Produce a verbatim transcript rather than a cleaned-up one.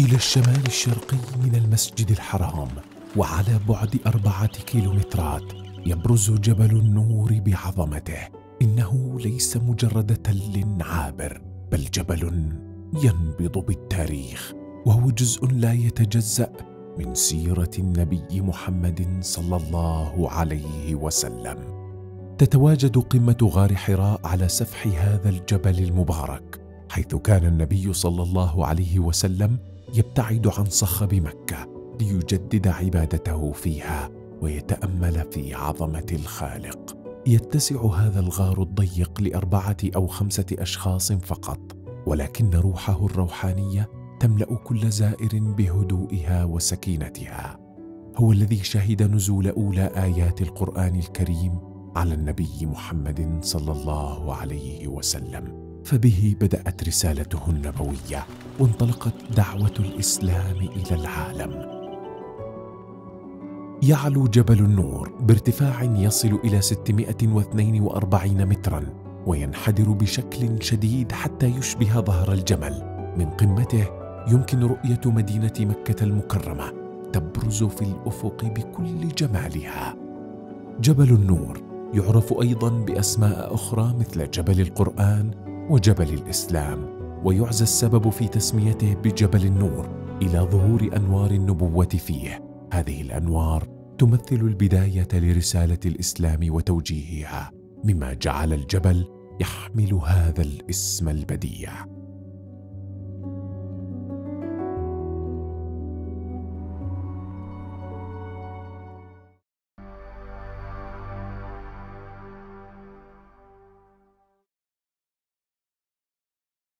إلى الشمال الشرقي من المسجد الحرام، وعلى بعد أربعة كيلومترات يبرز جبل النور بعظمته. إنه ليس مجرد تل عابر، بل جبل ينبض بالتاريخ، وهو جزء لا يتجزأ من سيرة النبي محمد صلى الله عليه وسلم. تتواجد قمة غار حراء على سفح هذا الجبل المبارك، حيث كان النبي صلى الله عليه وسلم يبتعد عن صخب مكة ليجدد عبادته فيها ويتأمل في عظمة الخالق. يتسع هذا الغار الضيق لأربعة أو خمسة أشخاص فقط، ولكن روحه الروحانية تملأ كل زائر بهدوئها وسكينتها. هو الذي شهد نزول أولى آيات القرآن الكريم على النبي محمد صلى الله عليه وسلم، فبه بدأت رسالته النبوية وانطلقت دعوة الإسلام إلى العالم. يعلو جبل النور بارتفاع يصل إلى ستمائة واثنين وأربعين متراً، وينحدر بشكل شديد حتى يشبه ظهر الجمل. من قمته يمكن رؤية مدينة مكة المكرمة تبرز في الأفق بكل جمالها. جبل النور يعرف أيضاً بأسماء أخرى مثل جبل القرآن وجبل الإسلام، ويعزى السبب في تسميته بجبل النور إلى ظهور أنوار النبوة فيه. هذه الأنوار تمثل البداية لرسالة الإسلام وتوجيهها، مما جعل الجبل يحمل هذا الاسم البديع.